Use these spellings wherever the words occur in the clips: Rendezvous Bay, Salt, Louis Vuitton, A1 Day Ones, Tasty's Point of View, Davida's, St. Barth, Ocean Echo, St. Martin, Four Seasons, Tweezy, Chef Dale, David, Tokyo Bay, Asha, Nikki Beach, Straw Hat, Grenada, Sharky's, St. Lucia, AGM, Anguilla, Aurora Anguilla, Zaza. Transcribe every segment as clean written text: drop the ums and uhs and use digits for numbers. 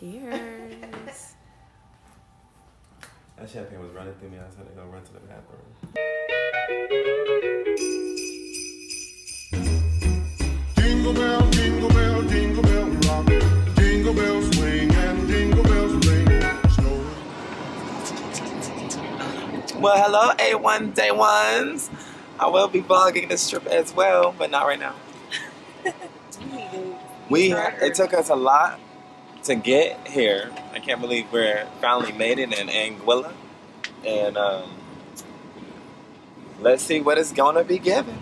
Cheers. That champagne was running through me. I was going to go run to the bathroom. Jingle bell, jingle bell, jingle bell rock. Jingle bell swing and jingle bells ring. Snow. Well, hello, A1 Day Ones. I will be vlogging this trip as well, but not right now. It took us a lot to get here. I can't believe we're finally made it in Anguilla, and let's see what it's gonna be given.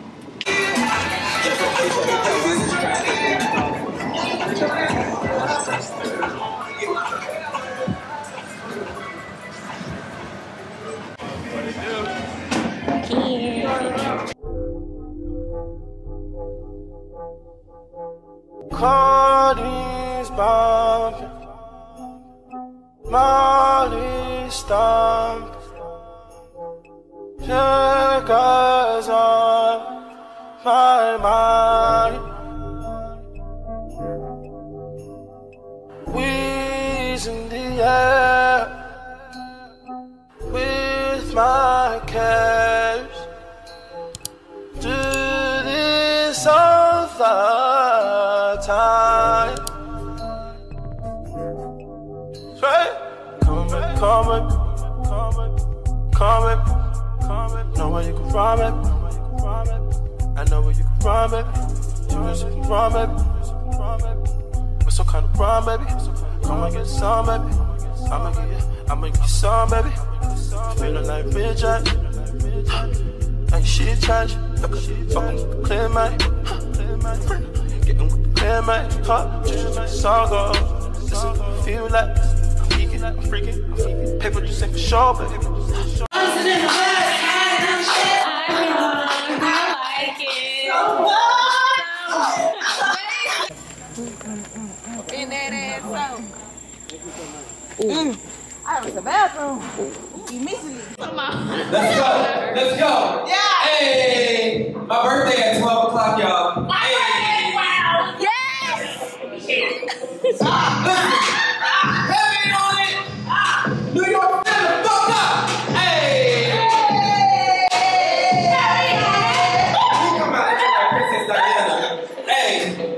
Cardi's bumping, Molly's stomping, Jacka's on my mind. We's in the air with my cash to this other time. Come and know where you can from it. I know where you can from it. You can see from it. What's so kind of from, baby? Come and get some, baby. I'ma get some, baby. Feeling like Richard. Ain't shit changed. Fucking with the clear mind. Getting with the clear man, huh? Just the song goes. Listen, I feel like I'm geeking, I'm freaking, I'm freaking. Paper just ain't for sure, but it was just for sure. I like it. In that ass out. I was in the bathroom immediately. Let's go. Let's go. Yeah. Hey, my birthday at 12 o'clock, y'all. Hey. Heavy on it! New York, set the fuck up! Hey! You come out here like Princess Diana. Hey,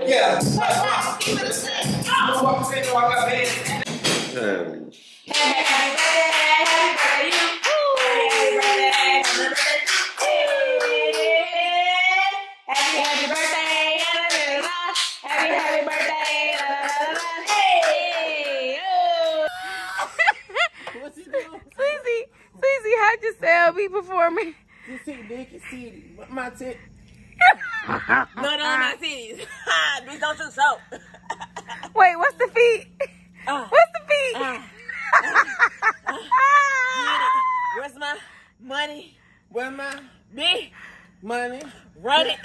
yeah. Be performing. You see, big city. What my titties? No, my titties. Bitch, don't do so. Wait, what's the feet? What's the feet? Where's my money? Where my big money? Run it.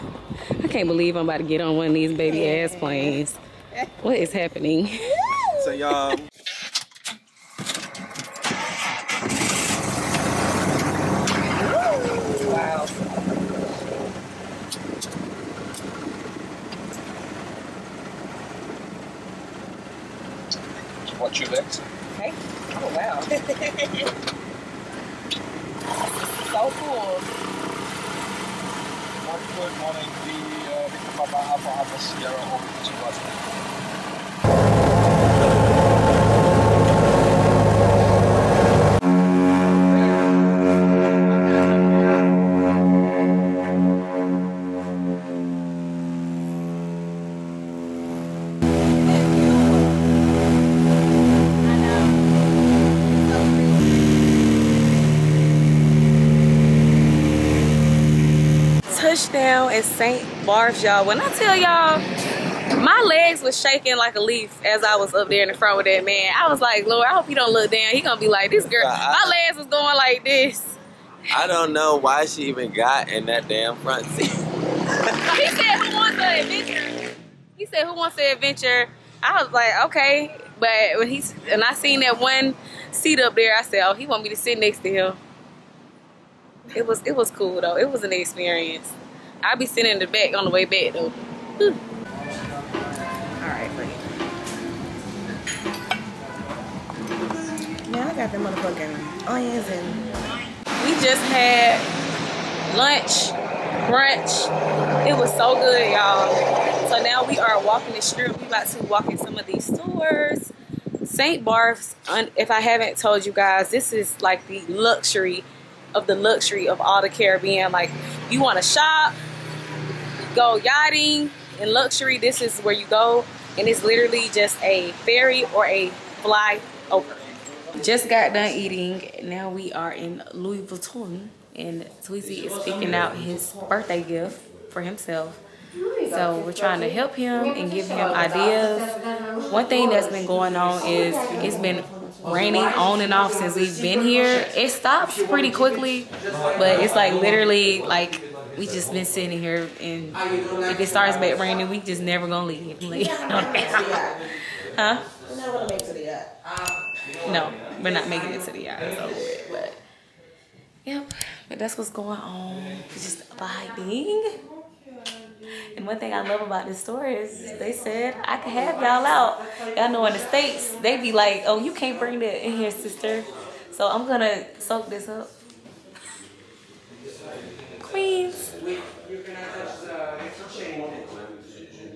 I can't believe I'm about to get on one of these baby ass planes. What is happening? So y'all, wow. Watch your legs. Okay. Oh wow. So cool. Good morning. The Papa Sierra over to Touchdown at St. Barth, y'all. When I tell y'all, my legs was shaking like a leaf as I was up there in the front with that man. I was like, Lord, I hope he don't look down. He gonna be like, this girl, my legs was going like this. I don't know why she even got in that damn front seat. He said, who wants an adventure? He said, who wants an adventure? I was like, okay. But when I seen that one seat up there, I said, oh, he want me to sit next to him. It was cool though. It was an experience. I'll be sitting in the back on the way back though. Whew. All right, buddy. Now I got the motherfucking onions and we just had lunch, brunch. It was so good, y'all. So now we are walking the strip. We about to walk in some of these stores. St. Barth's, if I haven't told you guys, this is like the luxury of all the Caribbean. Like, you want to shop, go yachting in luxury, this is where you go. And it's literally just a ferry or a fly over. Just got done eating. Now we are in Louis Vuitton and Tweezy is picking out his birthday gift for himself. So we're trying to help him and give him ideas. One thing that's been going on is it's been raining on and off since we've been here. It stops pretty quickly, but it's like literally like we just been sitting here, and if it starts back raining, we just never gonna leave. Like, huh? No, we're not making it to the yard. So, but yep, but that's what's going on. Just vibing. And one thing I love about this store is they said I could have y'all out. Y'all know in the States, they be like, oh, you can't bring that in here, sister. So I'm going to soak this up. Queens.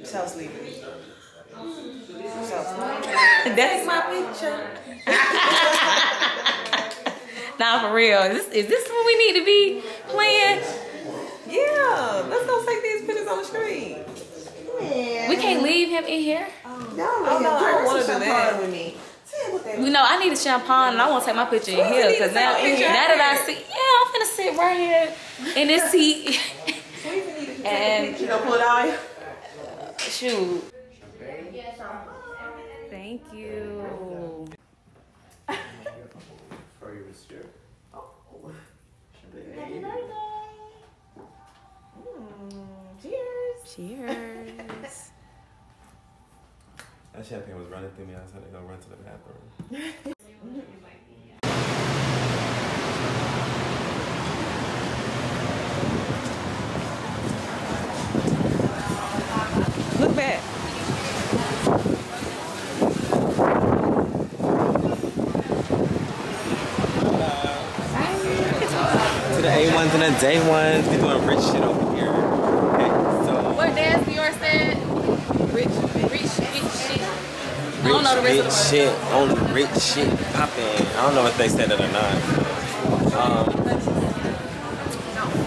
So sleepy. That's my picture. Nah, for real. Is this what we need to be playing? Yeah, let's go take these pictures on the screen. Yeah. We can't leave him in here. No, I don't want to do that with me. You know, I need a champagne and I want to take my picture in here, because now that I see, I'm finna sit right here in this seat. And you don't pull it out. Shoot. Thank you. For your sister. Oh. Cheers. Cheers. That champagne was running through me. I was going to go run to the bathroom. Look back. Hi. To the A1s and the Day Ones. We're doing rich shit over here. Rich shit, only rich shit poppin'. I don't know if they said it or not.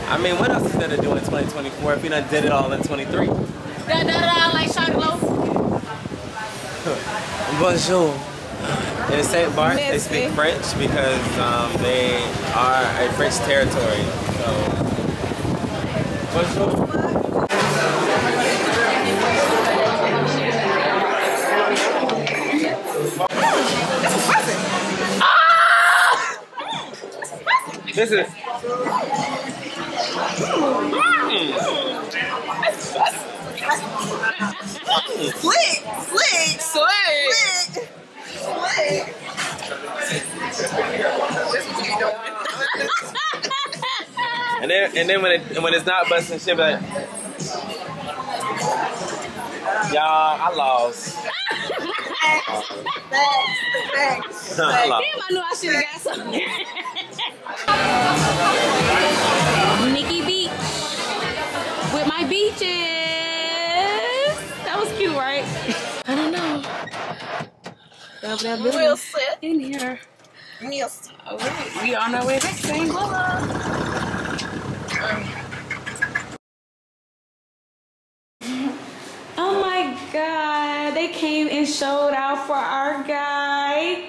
I mean, what else is there to do in 2024 if we done did it all in 23? Da-da-da, like Chocolo. Bonjour. In St. Barth, they speak French because they are a French territory. So, bonjour. This is. Slick, slick, slick, slick. And then when it's not busting shit, like, y'all, I lost. Thanks. Damn, I knew I should have got something. Nikki Beach with my beaches. That was cute, right? I don't know. We'll sit in here. We'll sit. All right, we on our way back to Anguilla. Oh my God! They came and showed out for our guy.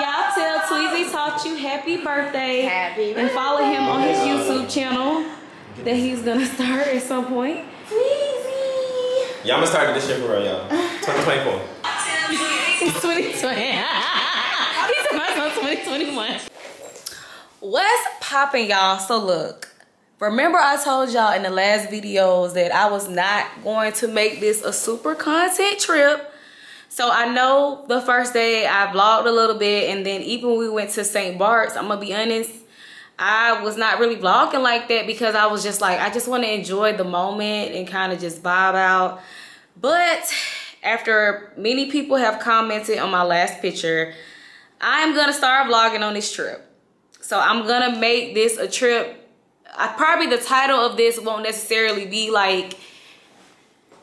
Y'all tell Tweezy taught you happy birthday. Happy birthday. And follow him on his YouTube channel that he's gonna start at some point. Tweezy! Yeah, I'm gonna start this shit for real, y'all. 2024. It's 2020. He's about 2021. What's poppin', y'all? So look, remember I told y'all in the last videos that I was not going to make this a super content trip. So I know the first day I vlogged a little bit, and then even we went to St. Bart's, I'm gonna be honest, I was not really vlogging like that because I was just like, I just want to enjoy the moment and kind of just vibe out. But after many people have commented on my last picture, I'm going to start vlogging on this trip. So I'm going to make this a trip. Probably the title of this won't necessarily be like,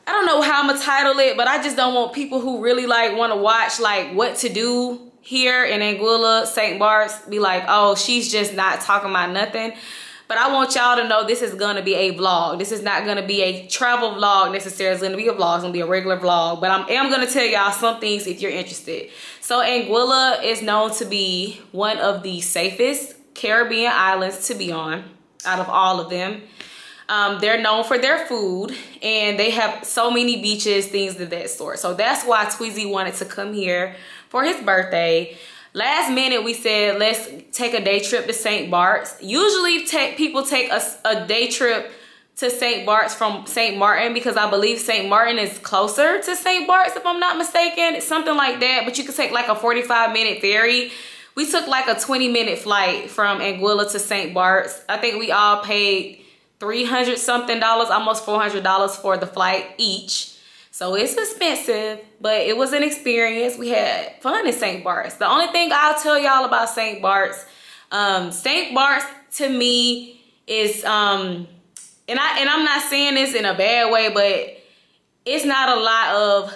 I don't know how I'm gonna title it, but I just don't want people who really like want to watch like what to do here in Anguilla, St. Barth, be like, oh, she's just not talking about nothing. But I want y'all to know this is gonna be a vlog. This is not gonna be a travel vlog necessarily. It's gonna be a vlog. It's gonna be a regular vlog. But I am gonna tell y'all some things if you're interested. So Anguilla is known to be one of the safest Caribbean islands to be on out of all of them. They're known for their food and they have so many beaches, things of that sort. So that's why Tweezy wanted to come here for his birthday. Last minute we said, let's take a day trip to St. Bart's. Usually people take a day trip to St. Bart's from St. Martin because I believe St. Martin is closer to St. Bart's if I'm not mistaken. It's something like that, but you could take like a 45-minute ferry. We took like a 20-minute flight from Anguilla to St. Bart's. I think we all paid $300 something, almost $400 for the flight each. So it's expensive, but it was an experience. We had fun in St. Bart's. The only thing I'll tell y'all about St. Bart's to me is, and I'm not saying this in a bad way, but it's not a lot of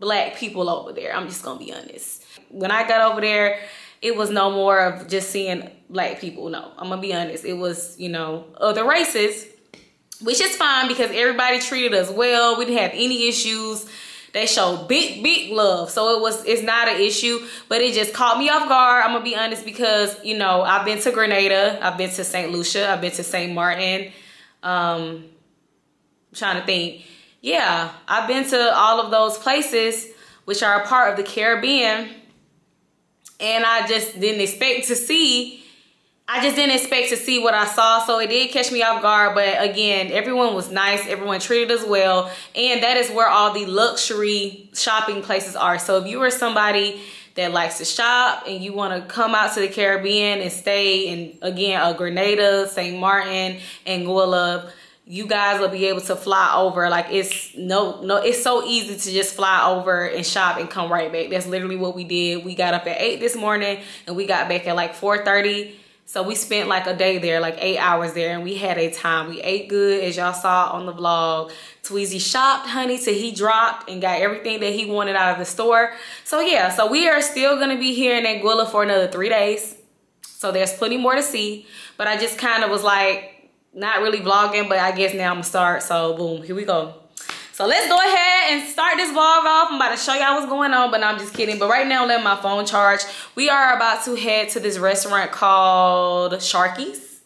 black people over there. I'm just gonna be honest. When I got over there, it was no more of just seeing black people. No, I'm gonna be honest. It was, you know, other races, which is fine because everybody treated us well. We didn't have any issues. They showed big, big love. So it's not an issue, but it just caught me off guard. I'm gonna be honest because, you know, I've been to Grenada. I've been to St. Lucia. I've been to St. Martin. I'm trying to think. Yeah, I've been to all of those places which are a part of the Caribbean. And I just didn't expect to see what I saw. So it did catch me off guard. But again, everyone was nice. Everyone treated us well. And that is where all the luxury shopping places are. So if you are somebody that likes to shop and you want to come out to the Caribbean and stay in, again, Grenada, St. Martin, Anguilla, you guys will be able to fly over. Like it's so easy to just fly over and shop and come right back. That's literally what we did. We got up at 8 this morning and we got back at like 4:30. So we spent like a day there, like 8 hours there, and we had a time. We ate good, as y'all saw on the vlog. Tweezy shopped, honey, till he dropped and got everything that he wanted out of the store. So yeah, so we are still gonna be here in Anguilla for another 3 days. So there's plenty more to see. But I just kind of was like, not really vlogging, but I guess now I'm gonna start. So boom, here we go. So let's go ahead and start this vlog off. I'm about to show y'all what's going on, but no, I'm just kidding. But right now I'm letting my phone charge. We are about to head to this restaurant called Sharky's.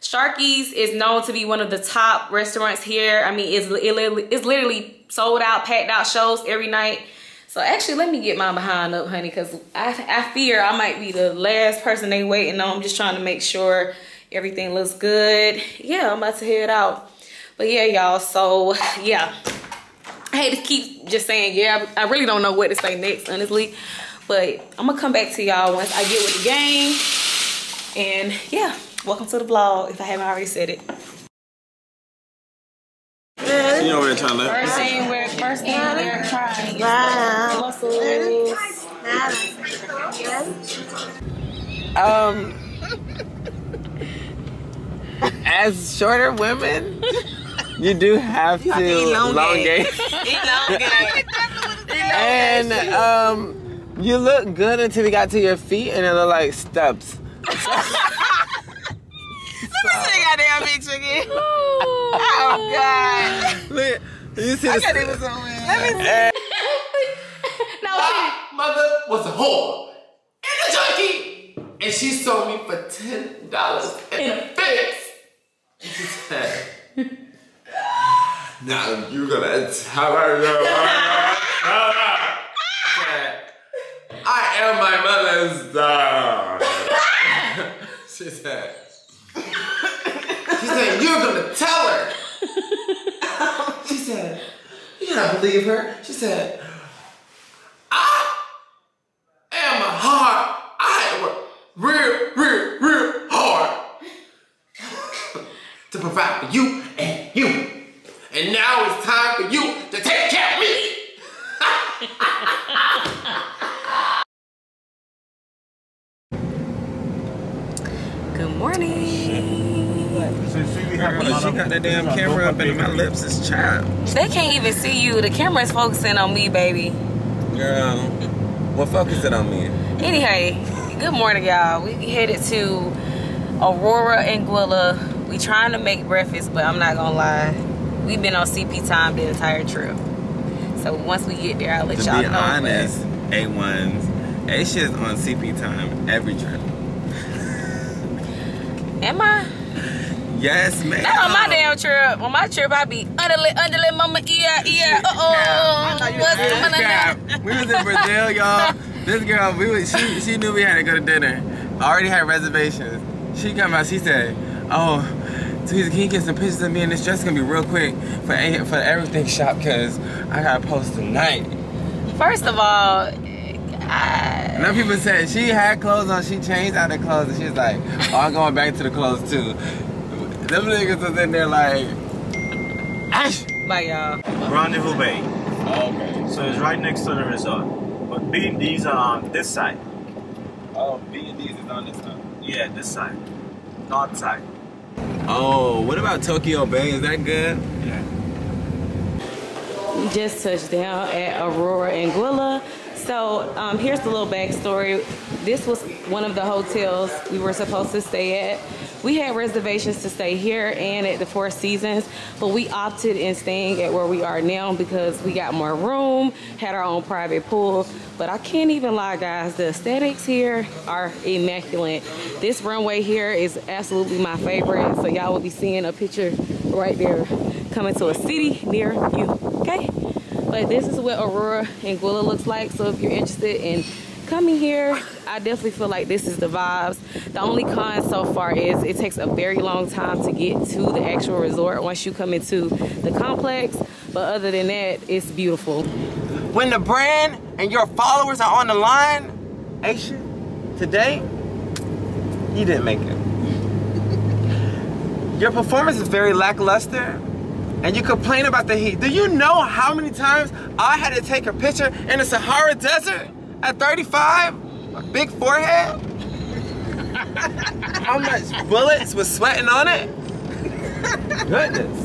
Sharky's is known to be one of the top restaurants here. I mean, it's literally sold out, packed out shows every night. So actually, let me get my behind up, honey, because I fear I might be the last person they waiting on. I'm just trying to make sure everything looks good. Yeah, I'm about to head out. But yeah, y'all, so yeah, I hate to keep just saying yeah. I really don't know what to say next, honestly, but I'm gonna come back to y'all once I get with the game. And yeah, welcome to the vlog if I haven't already said it. You know where to first thing we're trying to get muscles. As shorter women, you do have to elongate. And you look good until we got to your feet and it looked like steps. Let me see that goddamn picture again. Oh God! Look, you see this? Let me see. No, my mother was a whore and a junkie, and she sold me for $10 and fix. Now you're gonna tell her I am my mother's dog. She said, you're gonna tell her. She said, you gotta believe her. She said, I am a hard, I work real, real, real hard. to provide for you and you. And now it's time for you to take care of me. Good morning. She got that damn camera up and my lips is chapped. They can't even see you. The camera's focusing on me, baby. Girl, what focus it on me? Anyway, good morning, y'all. We headed to Aurora Anguilla. We trying to make breakfast, but I'm not gonna lie, we've been on CP time the entire trip. So once we get there, I'll let y'all know. To be honest, A1's, Asha's on CP time every trip. Am I? Yes, man. Not on my damn trip. On my trip, I be underlit, mama, yeah. What's we was in Brazil, y'all. This girl, she knew we had to go to dinner. I already had reservations. She come out, she said, "Oh, Tweezy, can you get some pictures of me in this dress? It's gonna be real quick for everything shop, cause I gotta post tonight." First of all, now people said she had clothes on. She changed out her clothes, and she was like, "Oh, I'm going back to the clothes too." Them niggas was in there like, Ash! Bye, y'all. Rendezvous Bay. Oh, okay. So it's right next to the resort. But B&D's are on this side. Oh, B&D's is on this side. Yeah, this side. North side. Oh, what about Tokyo Bay? Is that good? Yeah. We just touched down at Aurora Anguilla. So here's the little backstory. This was one of the hotels we were supposed to stay at. We had reservations to stay here and at the Four Seasons, but we opted in staying at where we are now because we got more room, had our own private pool. But I can't even lie, guys, the aesthetics here are immaculate. This runway here is absolutely my favorite, so y'all will be seeing a picture right there coming to a city near you, okay? But this is what Aurora Anguilla looks like, so if you're interested in coming here, I definitely feel like this is the vibes. The only con so far is it takes a very long time to get to the actual resort once you come into the complex, but other than that, it's beautiful. When the brand and your followers are on the line, Asha, today, you didn't make it. Your performance is very lackluster, and you complain about the heat. Do you know how many times I had to take a picture in the Sahara Desert? At 35, a big forehead? How much bullets was sweating on it? Goodness.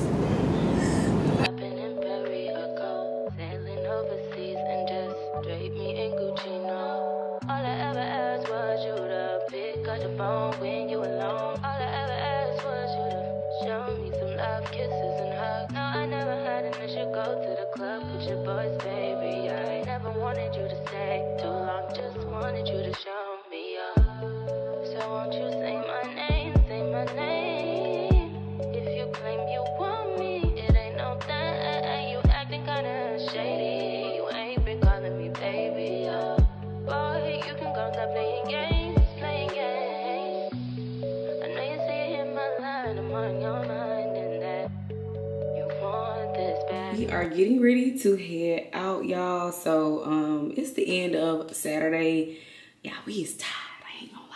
We are getting ready to head out, y'all. So it's the end of Saturday. Yeah, we is tired, I ain't gonna lie.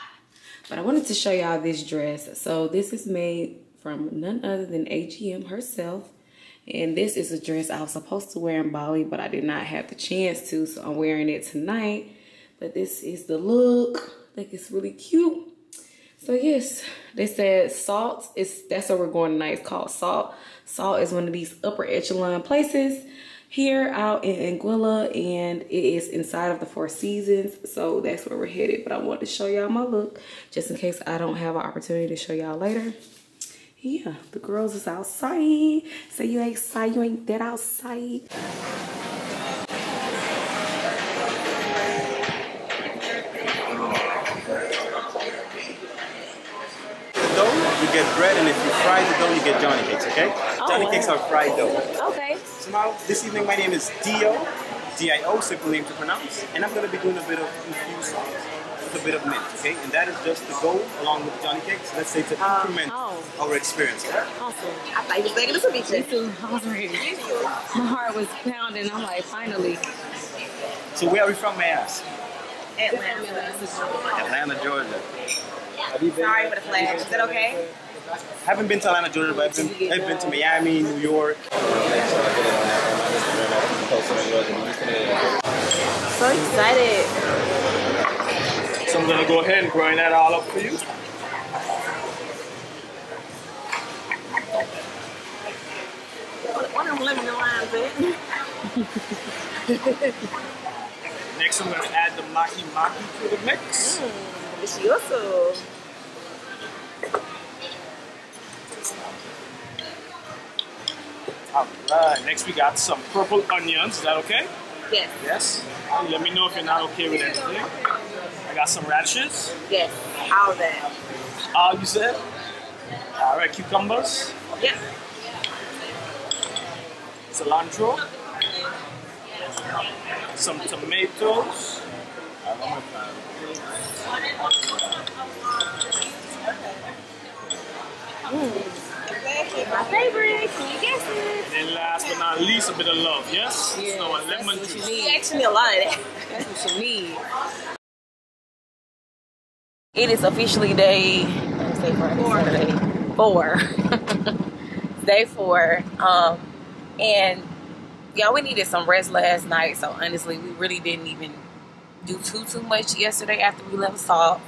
But I wanted to show y'all this dress. So this is made from none other than AGM herself. And this is a dress I was supposed to wear in Bali, but I did not have the chance to, so I'm wearing it tonight. But this is the look. I think it's really cute. So yes, they said Salt is, that's where we're going tonight. It's called Salt. Salt is one of these upper echelon places here out in Anguilla, and it is inside of the Four Seasons. So that's where we're headed. But I wanted to show y'all my look just in case I don't have an opportunity to show y'all later. Yeah, the girls is outside. So you ain't outside, you ain't that outside. You get bread, and if you fry the dough, you get Johnny cakes, okay? Oh, Johnny cakes are fried dough. Okay. So now, this evening, my name is Dio. D-I-O, simple name to pronounce. And I'm gonna be doing a bit of infused sauce with a bit of mint, okay? And that is just to go along with Johnny cakes. Let's say to implement our experience, okay? Awesome. I thought you was like, listen, bitch. Me too. I was ready. My heart was pounding. I'm like, finally. So where are we from, may I ask? Atlanta, Georgia. Sorry for the flash. Is that okay? Haven't been to Atlanta, Georgia, but I've been to Miami, New York. So excited. So I'm gonna go ahead and grind that all up for you. One of them lemon lines, eh? Next, I'm gonna add the maki-maki to the mix. Delicioso. Alright, next we got some purple onions. Is that okay? Yes. Yes? Let me know if you're not okay with anything. I got some radishes. Yes, all that. All you said? Alright, cucumbers. Yes. Cilantro. Some tomatoes. My favorite, can you guess it? And last but not least, a bit of love, yes? Yeah, so a lemon juice. Actually, a lot of that. That's what you need. It is officially day four. Day four. And yeah, we needed some rest last night, so honestly, we really didn't even do too much yesterday after we left Salt,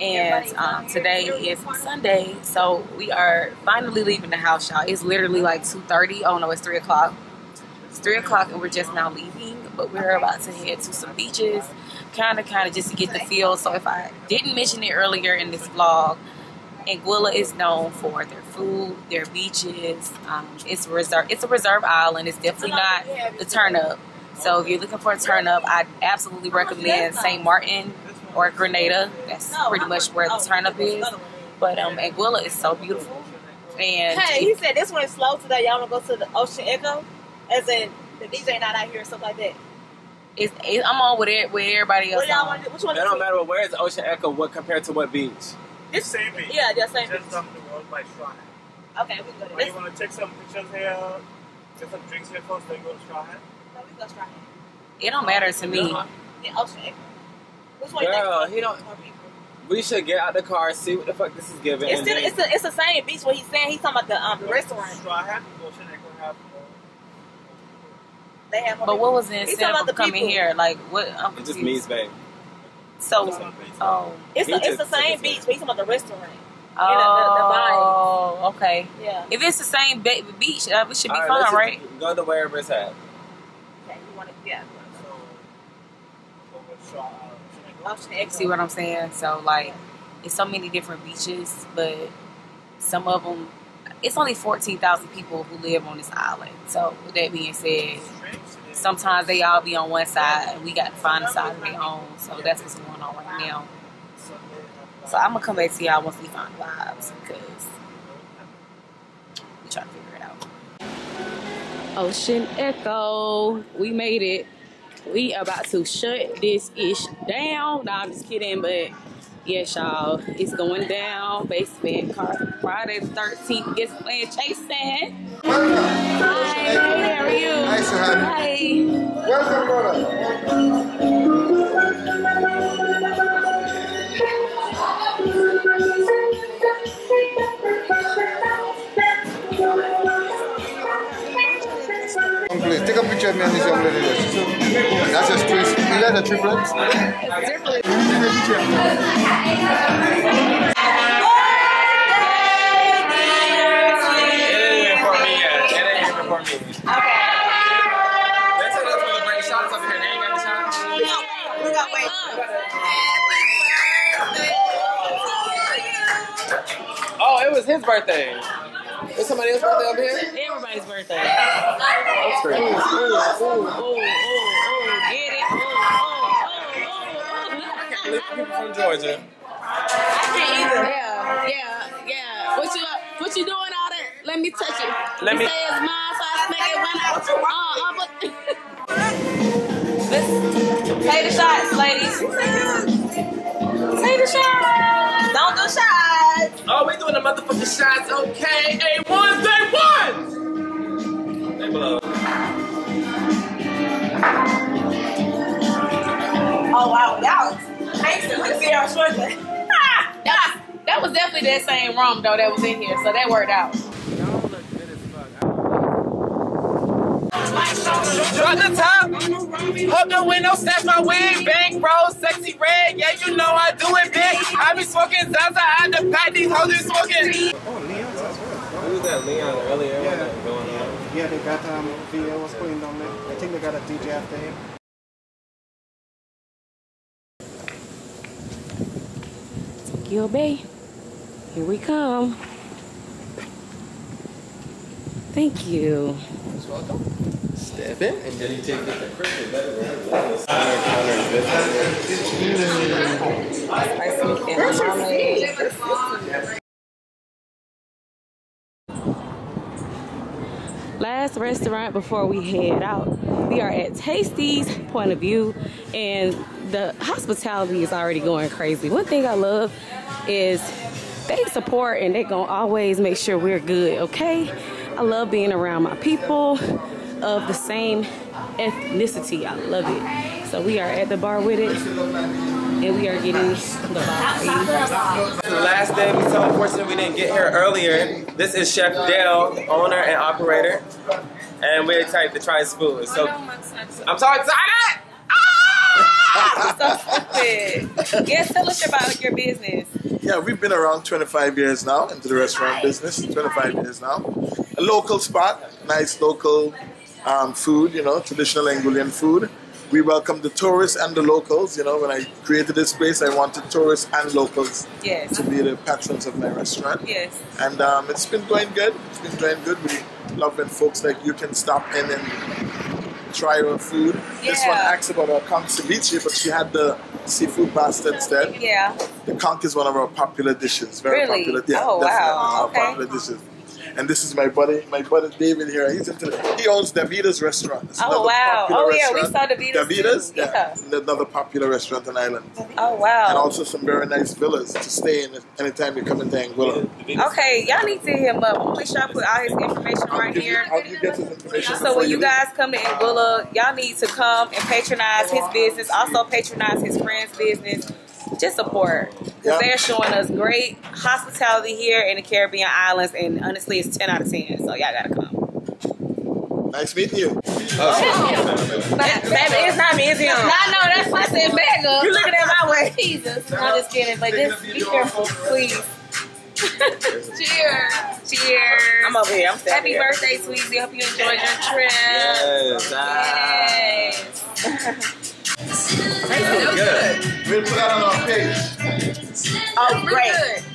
and today is Sunday, so we are finally leaving the house, y'all. It's literally like 2:30. Oh no, it's 3 o'clock. It's 3 o'clock, and we're just now leaving, but we're about to head to some beaches, kind of just to get the feel. So if I didn't mention it earlier in this vlog, Anguilla is known for their food, their beaches. It's a reserve island. It's definitely not the turn up. So if you're looking for a turn up, I absolutely recommend St. Martin or Grenada. That's pretty much where the turn up is. But Anguilla is so beautiful. And hey, he said this one's slow today. Y'all wanna go to the Ocean Echo? As in the DJ not out here or stuff like that. I'm on with it with everybody else. Which one? It don't matter where is the Ocean Echo. What compared to what beach? It's same beach. Yeah, yeah, same beach. Just up the road by Straw Hat. Okay, we go. You wanna take some pictures here? Get some drinks here first, then go to Straw Hat. It don't matter to me. Girl, he don't. We should get out the car, see what the fuck this is giving. It's still, it's the same beach. What he's saying, he's talking about the restaurant. They have. But what was the incentive of coming here? Like what? It just means, babe. So, oh, it's the same beach. But he's talking about the restaurant. Oh, okay. Yeah. If it's the same beach, we should be fine, right? Go to wherever it's at. Yeah. See what I'm saying? So like, it's so many different beaches, but some of them, it's only 14,000 people who live on this island. So with that being said, sometimes they all be on one side, and we got to find a side of their own. So that's what's going on right now. So I'm gonna come back to y'all once we find vibes, because we trying to figure it out. Ocean Echo, we made it. We about to shut this ish down. Nah, I'm just kidding, but yes, y'all, it's going down. Basement car Friday the 13th. Guess playing Chase Sand. Hi, hey, how are you? Nice to have you. Hi. Welcome, take a picture of me on this omelet. That's a twist. Is that a triplet? Triplet. Get it in for me. Okay. That's how that's going to bring shots up here. Now you got the shots? We got to wait. Oh, it was his birthday. Is somebody else's birthday up here? Everybody's birthday. That's great. Oh, get it. Oh. I can't believe people from Georgia. I can't either. Yeah. What you doing out there? Let me touch it. Let me. Say it's mine, so I smack it when I. Let's play the shots, ladies. Play the shots. Don't do shots. Oh, we doing the motherfucking shots, okay? A1 Day Ones! They blow. Oh, wow, that was excellent. That was was definitely that same rum though that was in here, so that worked out. Y'all look good as fuck. Drop the top, hook the window, snatch my wig, bang bro, sexy red, yeah you know I do it big. I be smoking Zaza, I the pack these hoes be smoking. Oh, Leon's as well. Who was that Leon earlier? Yeah, that going on? Yeah, they got VL was putting on there. I think they got a DJ after him. Tokyo Bay, here we come. Thank you. You're welcome. Step in and then you take the crystal better. Last restaurant before we head out, we are at Tasty's Point of View, and the hospitality is already going crazy. One thing I love is they support and they're gonna always make sure we're good, okay? I love being around my people of the same ethnicity. I love it. So we are at the bar with it and we are getting the bar. The last day, we so unfortunate we didn't get here earlier. This is Chef Dale, the owner and operator, and we're excited to try his food. So I'm so excited! So stupid. Yes, tell us about your business. Yeah, we've been around 25 years now into the restaurant business. 25 years now. A local spot, nice local food, you know, traditional Anguillan food. We welcome the tourists and the locals. You know, when I created this place, I wanted tourists and locals to be the patrons of my restaurant. Yes. And it's been going good. It's been going good. We love when folks like you can stop in and try our food. Yeah. This one asks about our conch ceviche, but she had the seafood pasta instead. Yeah. The conch is one of our popular dishes. Very popular. Yeah, oh, definitely wow. One of our popular dishes. And this is my buddy David here. He's into he owns Davida's restaurant. It's oh wow! Oh yeah, we saw Davida's. Yeah. Yeah, another popular restaurant on Island. Oh wow! And also some very nice villas to stay in anytime you come into Anguilla. Okay, y'all need to hit him up. We'll make sure I put all his information right here. I'll get his information. So when you guys come to Anguilla, y'all need to come and patronize his business. Also patronize his friend's business. Just support. Yep. They're showing us great hospitality here in the Caribbean Islands, and honestly, it's 10 out of 10, so y'all gotta come. Nice meeting you. Baby, it's not me, it's him. No, that's why I said back up. You looking at my way. Jesus, I'm just kidding, but just be careful, please. Cheers. Cheers. I'm over here. I'm happy here. Birthday, Tweezy. Hope you enjoyed your trip. Yes. Yes. That was good. We'll put that on our page. Oh, great.